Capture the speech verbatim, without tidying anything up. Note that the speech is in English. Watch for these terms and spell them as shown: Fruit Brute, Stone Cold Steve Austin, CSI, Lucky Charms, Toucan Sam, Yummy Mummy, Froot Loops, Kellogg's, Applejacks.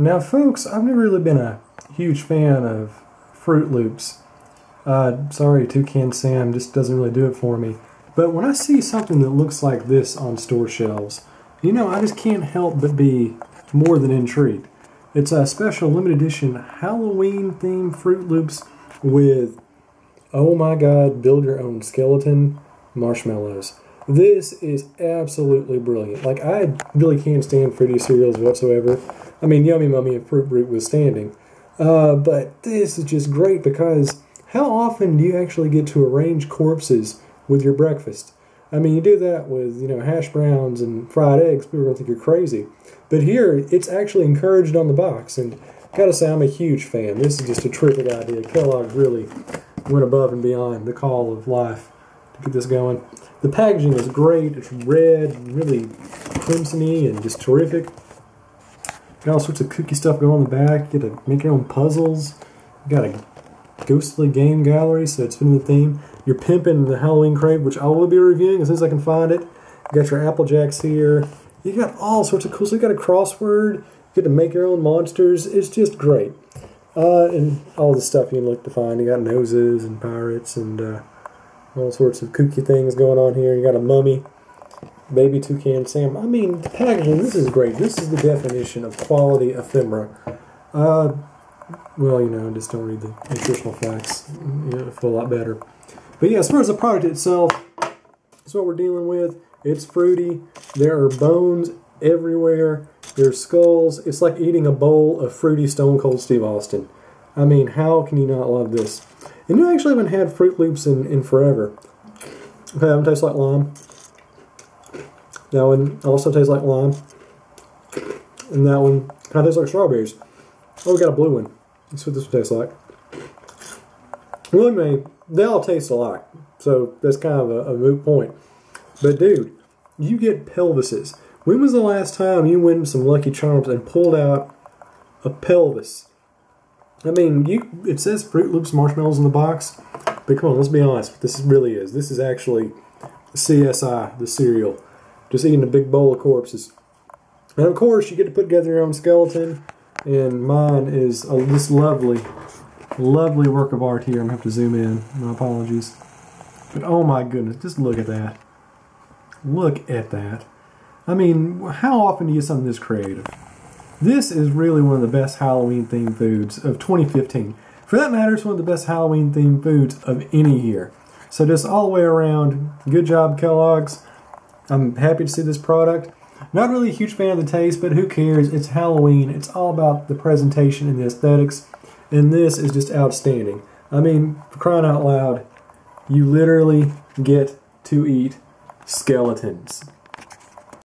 Now, folks, I've never really been a huge fan of Froot Loops. Uh, sorry, Toucan Sam just doesn't really do it for me. But when I see something that looks like this on store shelves, you know, I just can't help but be more than intrigued. It's a special limited edition Halloween-themed Froot Loops with, oh my god, build-your-own skeleton marshmallows. This is absolutely brilliant. Like, I really can't stand fruity cereals whatsoever. I mean, Yummy Mummy and Fruit Brute withstanding. Uh, but this is just great because how often do you actually get to arrange corpses with your breakfast? I mean, you do that with, you know, hash browns and fried eggs. People are going to think you're crazy. But here, it's actually encouraged on the box. And gotta say, I'm a huge fan. This is just a terrific idea. Kellogg really went above and beyond the call of life to get this going. The packaging is great. It's red, really crimsony, and just terrific. Got all sorts of kooky stuff going on in the back. You get to make your own puzzles. You got a ghostly game gallery, so it's been the theme. You're pimping the Halloween crave, which I will be reviewing as soon as I can find it. You got your Applejacks here. You got all sorts of cool stuff. So you got a crossword. You get to make your own monsters. It's just great. Uh, and all the stuff you look to find. You got noses and pirates and uh, all sorts of kooky things going on here. You got a mummy. Baby Toucan Sam. I mean, the packaging, this is great. This is the definition of quality ephemera. Uh, well, you know, just don't read the nutritional facts. It'll feel a lot better. But yeah, as far as the product itself, that's what we're dealing with. It's fruity. There are bones everywhere. There's skulls. It's like eating a bowl of fruity Stone Cold Steve Austin. I mean, how can you not love this? And you actually haven't had Froot Loops in, in forever. Okay, I'm tastes like lime. That one also tastes like lime. And that one kind of tastes like strawberries. Oh, we got a blue one. That's what this one tastes like. Really, man, they all taste alike. So that's kind of a, a moot point. But dude, you get pelvises. When was the last time you went to some Lucky Charms and pulled out a pelvis? I mean, you it says Froot Loops marshmallows in the box. But come on, let's be honest. What this really is. This is actually C S I, the cereal. Just eating a big bowl of corpses. And of course, you get to put together your own skeleton. And mine is a, this lovely, lovely work of art here. I'm going to have to zoom in. My apologies. But oh my goodness, just look at that. Look at that. I mean, how often do you get something this creative? This is really one of the best Halloween-themed foods of twenty fifteen. For that matter, it's one of the best Halloween-themed foods of any year. So just all the way around, good job, Kellogg's. I'm happy to see this product. Not really a huge fan of the taste, but who cares? It's Halloween. It's all about the presentation and the aesthetics. And this is just outstanding. I mean, for crying out loud, you literally get to eat skeletons.